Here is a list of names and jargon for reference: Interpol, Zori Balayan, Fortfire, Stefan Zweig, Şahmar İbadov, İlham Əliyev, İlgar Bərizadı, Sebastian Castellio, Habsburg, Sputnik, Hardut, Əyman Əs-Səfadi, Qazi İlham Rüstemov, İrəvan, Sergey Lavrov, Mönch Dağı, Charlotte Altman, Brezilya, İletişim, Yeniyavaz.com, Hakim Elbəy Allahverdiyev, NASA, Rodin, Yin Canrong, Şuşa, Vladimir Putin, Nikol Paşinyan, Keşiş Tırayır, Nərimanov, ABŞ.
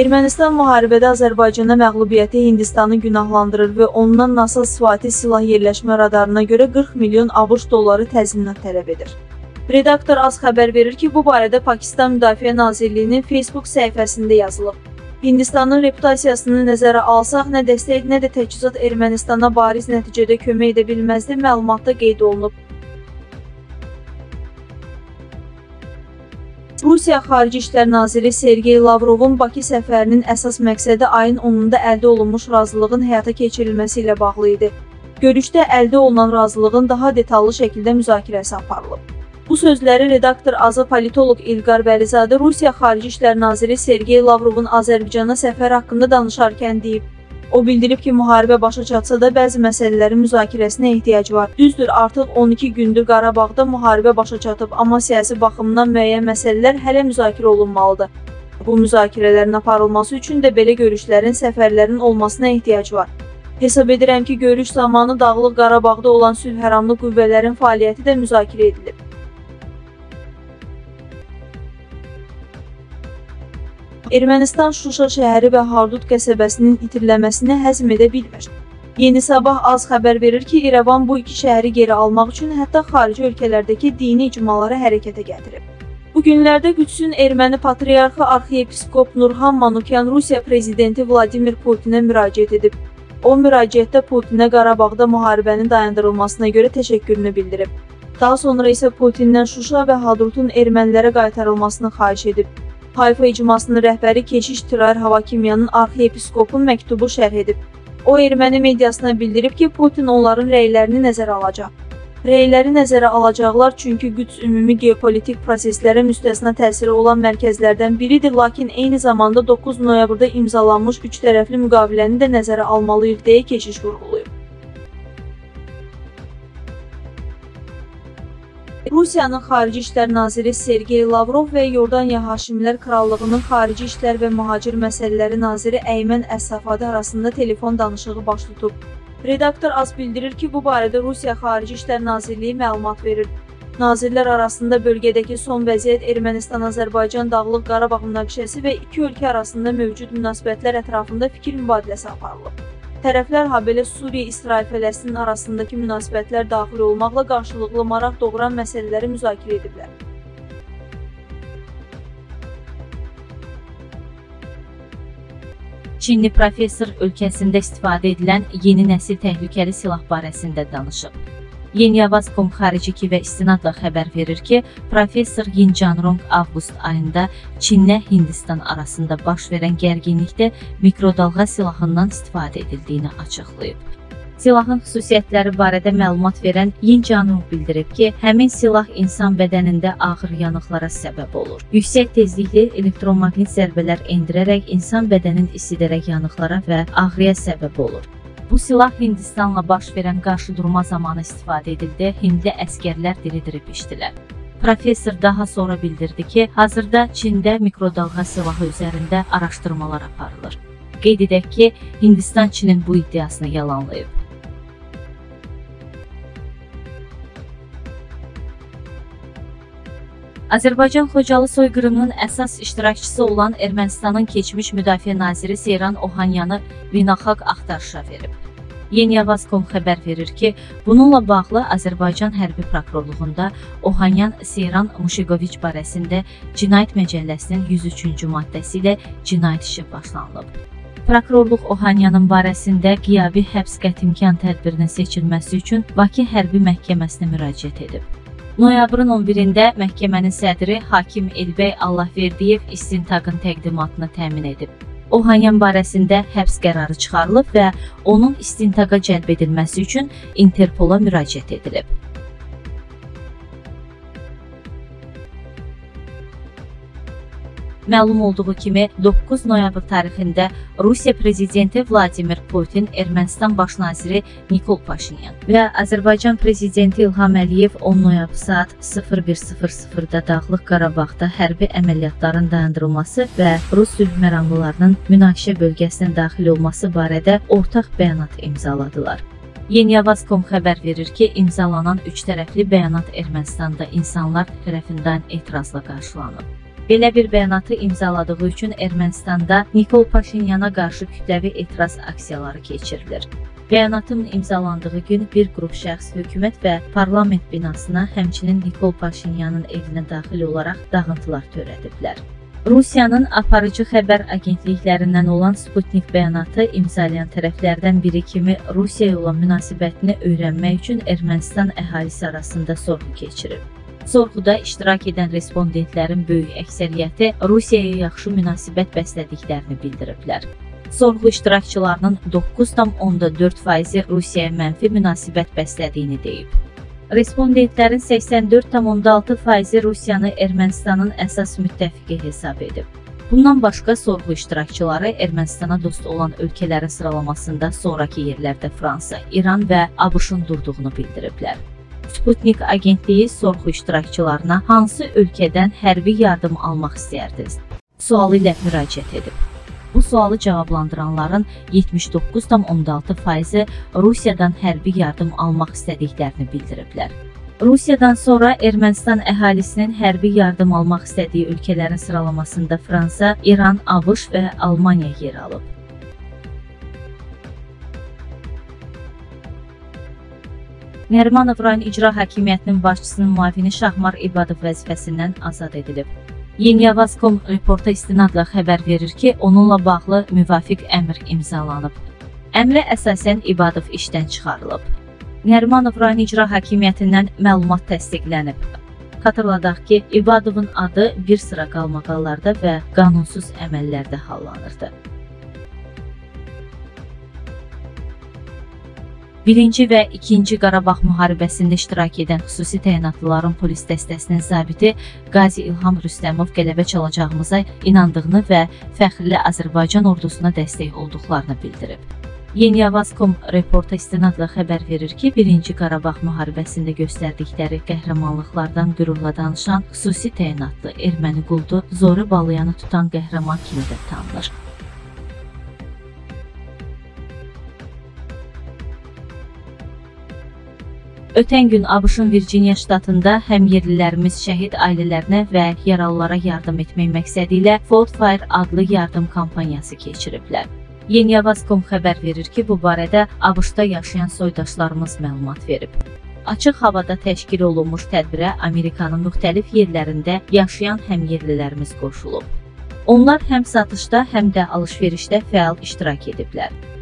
Ermənistan müharibədə Azərbaycana məğlubiyyəti Hindistanı günahlandırır və ondan NASA sifati silah yerləşmə radarına görə 40 milyon ABŞ dolları təzminat tələb edir. Redaktor az xəbər verir ki, bu barədə Pakistan Müdafiə Nazirliyinin Facebook səhifəsində yazılıb. Hindistanın reputasiyasını nəzərə alsaq, nə dəstək, nə də təchizat Ermənistana bariz nəticədə kömək edə bilməzdi, məlumatda qeyd olunub. Rusiya Xarici İşlər Naziri Sergey Lavrovun Bakı səfərinin əsas məqsədi ayın 10-da əldə olunmuş razılığın həyata keçirilməsi ilə bağlı idi. Görüşdə əldə olunan razılığın daha detallı şəkildə müzakirəsi aparılıb. Bu sözləri redaktor azı politolog İlgar Bərizadı Rusiya Xarici İşlər Naziri Sergey Lavrovun Azərbaycana səfər haqqında danışarkən deyib. O bildirib ki, müharibə başa çatsa da bəzi məsələlərin müzakirəsinə ehtiyac var. Düzdür, artıq 12 gündür Qarabağda müharibə başa çatıb, amma siyasi baxımdan müəyyən məsələlər hələ müzakirə olunmalıdır. Bu müzakirələrin aparılması üçün də belə görüşlərin, səfərlərin olmasına ehtiyac var. Hesab edirəm ki, görüş zamanı Dağlıq Qarabağda olan sülhəramlı qüvvələrin fəaliyyəti də müzakirə edilib. Ermənistan Şuşa şəhəri və Hardut qəsəbəsinin itirilməsini həzm edə bilmir. Yeni Sabah az xəbər verir ki, İrəvan bu iki şəhəri geri almaq üçün hətta xarici ölkələrdəki dini icmaları hərəkətə gətirib. Bu günlərdə Qüdsün erməni patriarxı arxiyepiskop Nurhan Manukyan Rusiya prezidenti Vladimir Putinə müraciət edib. O müraciətdə Putinə Qarabağda müharibənin dayandırılmasına görə təşəkkürünü bildirib. Daha sonra isə Putindən Şuşa və Hadrutun ermənilərə qaytarılmasını xahiş edib. Hayfa icmasının rəhbəri Keşiş Tırayır Havakimyanın arxiyepiskopun məktubu şərh edib. O, erməni mediasına bildirib ki, Putin onların rəylərini nəzərə alacaq. Rəyləri nəzərə alacaqlar çünki Qüds ümumi geopolitik proseslərə müstəsna təsiri olan mərkəzlərdən biridir, lakin eyni zamanda 9 noyabrda imzalanmış üçtərəfli müqaviləni də nəzərə almalıyıq, deyə Keşiş vurğulayıb. Rusiyanın Xarici İşlər Naziri Sergey Lavrov və Yordaniya Haşimlər Krallığının Xarici İşlər və Mühacir Məsələləri Naziri Əyman Əs-Səfadi arasında telefon danışığı baş tutub. Redaktor az bildirir ki, bu barədə Rusiya Xarici İşlər Nazirliyi məlumat verir. Nazirlər arasında bölgədəki son vəziyyət, Ermənistan-Azərbaycan Dağlıq Qarabağ münaqişəsi və iki ölkə arasında mövcud münasibətlər ətrafında fikir mübadiləsi aparılıb. Tərəflər habelə Suriya-İsrail-Fələstin arasındakı münasibətlər daxil olmaqla qarşılıqlı maraq doğuran məsələləri müzakirə ediblər. Çinli professor ölkəsində istifadə edilən yeni nəsil təhlükəli silah barəsində danışıb. Yeniyavaz.com xariciki və istinadla xəbər verir ki, professor Yin Canrong avqust ayında Çinlə Hindistan arasında baş verən gərginlikdə mikrodalğa silahından istifadə edildiyini açıqlayıb. Silahın xüsusiyyətləri barədə məlumat verən Yin Canrong bildirib ki, həmin silah insan bədənində ağır yanıqlara səbəb olur. Yüksək tezlikli elektromaqnit zərbələr endirərək insan bədənin isidərək yanıqlara və ağrıya səbəb olur. Bu silah Hindistanla baş verən qarşıdurma zamanı istifadə edildi, hindli əskərlər diri-diri biçdilər. Professor daha sonra bildirdi ki, hazırda Çində mikrodalğa silahı üzərində araşdırmalar aparılır. Qeyd edək ki, Hindistan Çinin bu iddiasını yalanlayıb. Azərbaycan-Xocalı soyqırımının əsas iştirakçısı olan Ermənistanın keçmiş müdafiə naziri Seyran Ohanyanı beynəlxalq axtarışa verib. Yeniyavaz.com xəbər verir ki, bununla bağlı Azərbaycan Hərbi Prokurorluğunda Ohanyan Seyran Muşiqoviç barəsində Cinayət Məcəlləsinin 103-cü maddəsi ilə cinayət işi başlanılıb. Prokurorluq Ohanyanın barəsində qiyabi həbs qətimkan tədbirinin seçilməsi üçün Bakı Hərbi Məhkəməsinə müraciət edib. Noyabrın 11-də məhkəmənin sədri Hakim Elbəy Allahverdiyev istintaqın təqdimatını təmin edib. Ohanyan barəsində həbs qərarı çıxarılıb və onun istintaqa cəlb edilməsi üçün Interpola müraciət edilib. Məlum olduğu kimi, 9 noyabr tarixində Rusiya prezidenti Vladimir Putin, Ermənistan baş naziri Nikol Paşinyan və Azərbaycan prezidenti İlham Əliyev 10 noyabr saat 01:00-da Dağlıq Qarabağda hərbi əməliyyatların dayandırılması və Rus sülh məramlılarının münaqişə bölgəsinə daxil olması barədə ortaq bəyanat imzaladılar. Yeniyavaz.com xəbər verir ki, imzalanan üç tərəfli bəyanat Ermənistanda insanlar tərəfindən etirazla qarşılanıb. Belə bir bəyanatı imzaladığı üçün Ermənistanda Nikol Paşinyana qarşı kütləvi etiraz aksiyaları keçirilir. Bəyanatın imzalandığı gün bir qrup şəxs hökumət və parlament binasına, həmçinin Nikol Paşinyanın evinə daxil olaraq dağıntılar törədiblər. Rusiyanın aparıcı xəbər agentliklərindən olan Sputnik bəyanatı imzalayan tərəflərdən biri kimi Rusiyaya olan münasibətini öyrənmək üçün Ermənistan əhalisi arasında sorğu keçirib. Sorğuda iştirak edən respondentlərin böyük əksəriyyəti Rusiyaya yaxşı münasibət bəslədiklərini bildiriblər. Sorğu iştirakçılarının 9,4%-i Rusiyaya mənfi münasibət bəslədiyini deyib. Respondentlərin 84,6%-i Rusiyanı Ermənistanın əsas müttəfiqi hesab edib. Bundan başqa sorğu iştirakçıları Ermənistana dost olan ölkələrin sıralamasında sonrakı yerlərdə Fransa, İran və ABŞ-ın durduğunu bildiriblər. Sputnik agentliyi sorğu iştirakçılarına hansı ölkədən hərbi yardım almaq istəyərdiniz? Sualı ilə müraciət edib. Bu sualı cavablandıranların 79,6%-i Rusiyadan hərbi yardım almaq istədiklərini bildiriblər. Rusiyadan sonra Ermənistan əhalisinin hərbi yardım almaq istədiyi ölkələrin sıralamasında Fransa, İran, ABŞ və Almaniya yer alıb. Nərimanov rayon icra hakimiyyətinin başçısının müavini Şahmar İbadov vəzifəsindən azad edilib. Yeniyavaz.com reporta istinadla xəbər verir ki, onunla bağlı müvafiq əmr imzalanıb. Əmrə əsasən İbadov işdən çıxarılıb. Nərimanov rayon icra hakimiyyətindən məlumat təsdiqlənib. Xatırladaq ki, İbadovun adı bir sıra qalmaqallarda və qanunsuz əməllərdə hallanırdı. Birinci və ikinci Qarabağ müharibəsində iştirak edən xüsusi təyinatlıların polis dəstəsinin zabiti Qazi İlham Rüstemov qələbə çalacağımıza inandığını və fəxrli Azərbaycan ordusuna dəstək olduqlarını bildirib. Yeniyavaz.com reporta istinadla xəbər verir ki, birinci Qarabağ müharibəsində göstərdikləri qəhrəmanlıqlardan qürurla danışan xüsusi təyinatlı erməni quldu Zori Balayanı tutan qəhrəman kimi də tanınır. Ötən gün ABŞ-ın Virginiya ştatında həmyerlilərimiz şəhid ailələrinə və yaralılara yardım etmək məqsədi ilə Fortfire adlı yardım kampaniyası keçiriblər. Yeniyavaz.com xəbər verir ki, bu barədə ABŞ-da yaşayan soydaşlarımız məlumat verib. Açıq havada təşkil olunmuş tədbirə Amerikanın müxtəlif yerlərində yaşayan həmyerlilərimiz qoşulub. Onlar həm satışda, həm də alış-verişdə fəal iştirak ediblər.